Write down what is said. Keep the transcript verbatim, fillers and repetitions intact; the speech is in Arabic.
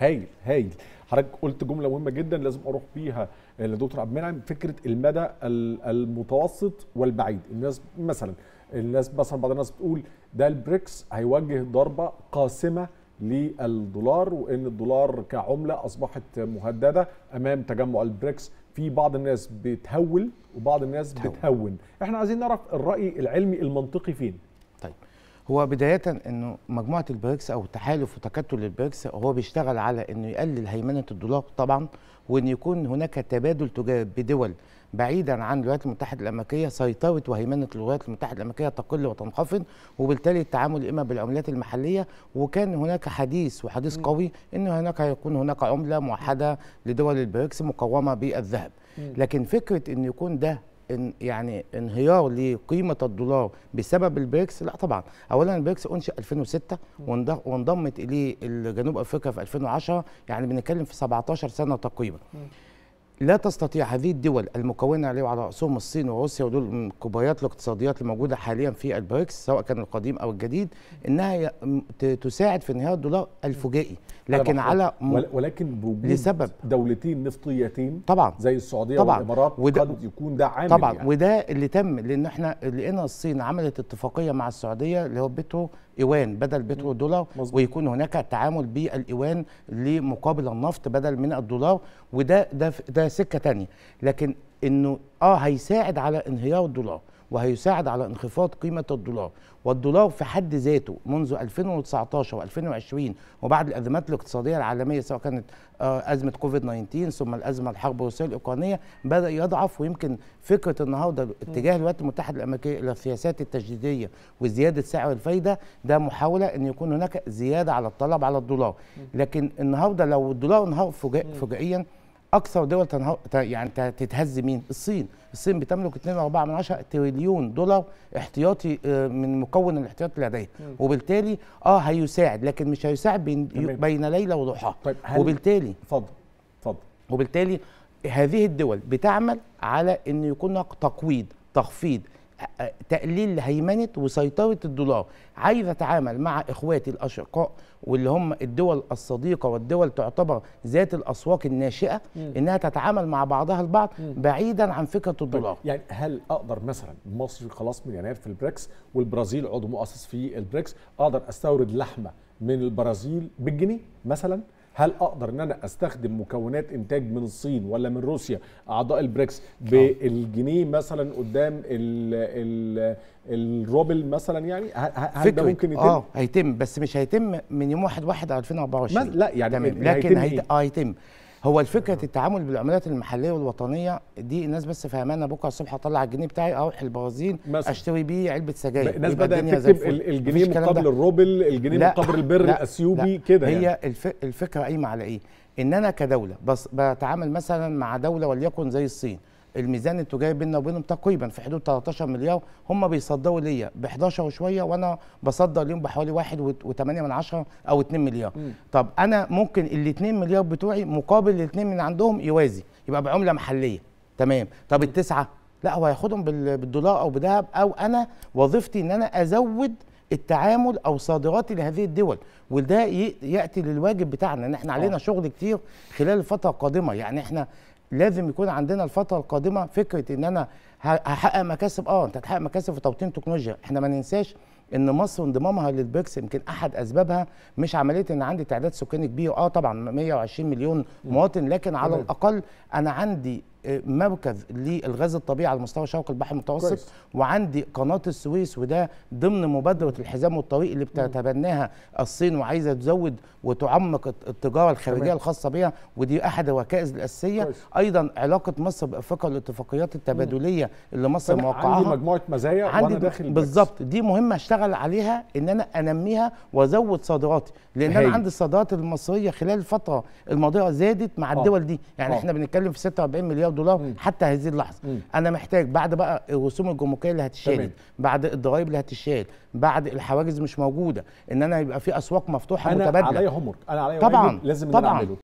هايل هايل. حضرتك قلت جمله مهمه جدا لازم اروح بيها لدكتور عبد المنعم، فكره المدى المتوسط والبعيد. الناس مثلا الناس مثلا بعض الناس بتقول ده البريكس هيواجه ضربه قاسمه للدولار، وان الدولار كعمله اصبحت مهدده امام تجمع البريكس. في بعض الناس بتهول وبعض الناس تهول. بتهون. احنا عايزين نعرف الراي العلمي المنطقي فين. طيب، هو بدايه انه مجموعه البريكس او تحالف وتكتل البريكس هو بيشتغل على انه يقلل هيمنه الدولار طبعا، وان يكون هناك تبادل تجاري بدول بعيدا عن الولايات المتحده الامريكيه. سيطره وهيمنه الولايات المتحده الامريكيه تقل وتنخفض، وبالتالي التعامل اما بالعملات المحليه، وكان هناك حديث وحديث قوي ان هناك هيكون هناك عمله موحده لدول البريكس مقومه بالذهب. لكن فكره ان يكون ده إن يعني انهيار لقيمه الدولار بسبب البريكس، لا طبعا. اولا البريكس انشئ ألفين وستة وانضمت اليه جنوب افريقيا في ألفين وعشرة، يعني بنتكلم في سبعتاشر سنه تقريبا. لا تستطيع هذه الدول المكونه عليه وعلى راسهم الصين وروسيا، ودول من الكبريات الاقتصاديات الموجوده حاليا في البريكس سواء كان القديم او الجديد، انها تساعد في انهيار الدولار الفجائي. لكن على م... ولكن بوجود لسبب دولتين نفطيتين طبعا زي السعوديه طبعاً والامارات وده... قد يكون ده عامل طبعا يعني. وده اللي تم، لان احنا لقينا الصين عملت اتفاقيه مع السعوديه اللي هو بترو ايوان بدل بترو دولار، ويكون هناك تعامل بالايوان لمقابل النفط بدل من الدولار، وده ده ده سكه ثانيه. لكن انه اه هيساعد على انهيار الدولار وهيساعد على انخفاض قيمه الدولار، والدولار في حد ذاته منذ ألفين وتسعتاشر وألفين وعشرين وبعد الازمات الاقتصاديه العالميه سواء كانت ازمه كوفيد تسعتاشر ثم الازمه الحرب الروسيه الاوكرانيه بدا يضعف. ويمكن فكره النهارده اتجاه الولايات المتحده الامريكيه الى السياسات التجديديه وزياده سعر الفايده، ده محاوله ان يكون هناك زياده على الطلب على الدولار. لكن النهارده لو الدولار انهار فجائيا، اكثر دول تنهار يعني تتهز مين؟ الصين. الصين بتملك اتنين فاصلة أربعة تريليون دولار احتياطي من مكون الاحتياطي اللي لديها، وبالتالي اه هيساعد، لكن مش هيساعد بين, بين ليله وضحاها. طيب وبالتالي اتفضل اتفضل. وبالتالي هذه الدول بتعمل على ان يكون هناك تقويض، تخفيض، تقليل هيمنه وسيطره الدولار. عايز اتعامل مع اخواتي الاشقاء واللي هم الدول الصديقه والدول تعتبر ذات الاسواق الناشئه، مم. انها تتعامل مع بعضها البعض مم. بعيدا عن فكره الدولار. يعني هل اقدر مثلا مصر خلاص من يناير في البريكس والبرازيل عضو مؤسس في البريكس، اقدر استورد لحمه من البرازيل بالجنيه مثلا؟ هل اقدر ان انا استخدم مكونات انتاج من الصين ولا من روسيا اعضاء البريكس بالجنيه مثلا قدام ال ال الروبل مثلا؟ يعني هل ده ممكن يتم؟ اه هيتم، بس مش هيتم من يوم واحد واحد ألفين وأربعة وعشرين. لا يعني تمام، لكن هيتم. اه هيتم. هو الفكرة التعامل بالعملات المحلية والوطنية دي الناس بس فاهمانة. بكرة الصبح أطلع الجنيه بتاعي أروح البرازيل أشتري بيه علبة سجاير. الناس بدأت تكتب الجنيه مقابل الروبل، الجنيه مقابل البر الأثيوبي كده. هي يعني الفكرة قايمة على إيه؟ إن أنا كدولة بس بتعامل مثلا مع دولة وليكن زي الصين، الميزان التجاري بيننا وبينهم تقريبا في حدود تلتاشر مليار، هم بيصدروا ليا ب حداشر وشويه وانا بصدر ليهم بحوالي واحد وتمانية من عشرة او اتنين مليار. م. طب انا ممكن ال اتنين مليار بتوعي مقابل ال اتنين من عندهم يوازي، يبقى بعمله محليه تمام. طب التسعه لا، هو هياخدهم بالدولار او بذهب، او انا وظيفتي ان انا ازود التعامل او صادراتي لهذه الدول، وده ياتي للواجب بتاعنا ان احنا علينا شغل كتير خلال الفتره القادمه. يعني احنا لازم يكون عندنا الفترة القادمة فكرة ان انا هحقق مكاسب. اه انت هتحقق مكاسب في توطين تكنولوجيا. احنا ما ننساش ان مصر انضمامها للبريكس يمكن احد اسبابها مش عمليه ان عندي تعداد سكاني كبير. اه طبعا مية وعشرين مليون مواطن، لكن على الاقل انا عندي مركز للغاز الطبيعي على مستوى شرق البحر المتوسط، وعندي قناه السويس، وده ضمن مبادره الحزام والطريق اللي بتتبناها الصين وعايزه تزود وتعمق التجاره الخارجيه الخاصه بها، ودي احد الركائز الاساسيه. ايضا علاقه مصر بافريقيا والاتفاقيات التبادليه اللي مصر موقعها. عندي مجموعه مزايا وانا داخل بالظبط دي مهمه اشتغل عليها ان انا انميها وازود صادراتي، لان هي. انا عندي الصادرات المصريه خلال الفتره الماضيه زادت مع أوه. الدول دي. يعني أوه. احنا بنتكلم في ستة وأربعين مليار دولار مم. حتى هذه اللحظه. مم. انا محتاج بعد بقى الرسوم الجمركيه اللي هتشال، بعد الضرايب اللي هتشال، بعد الحواجز مش موجوده، ان انا يبقى في اسواق مفتوحه أنا متبادله. انا عليا همر، انا عليا طبعا لازم طبعا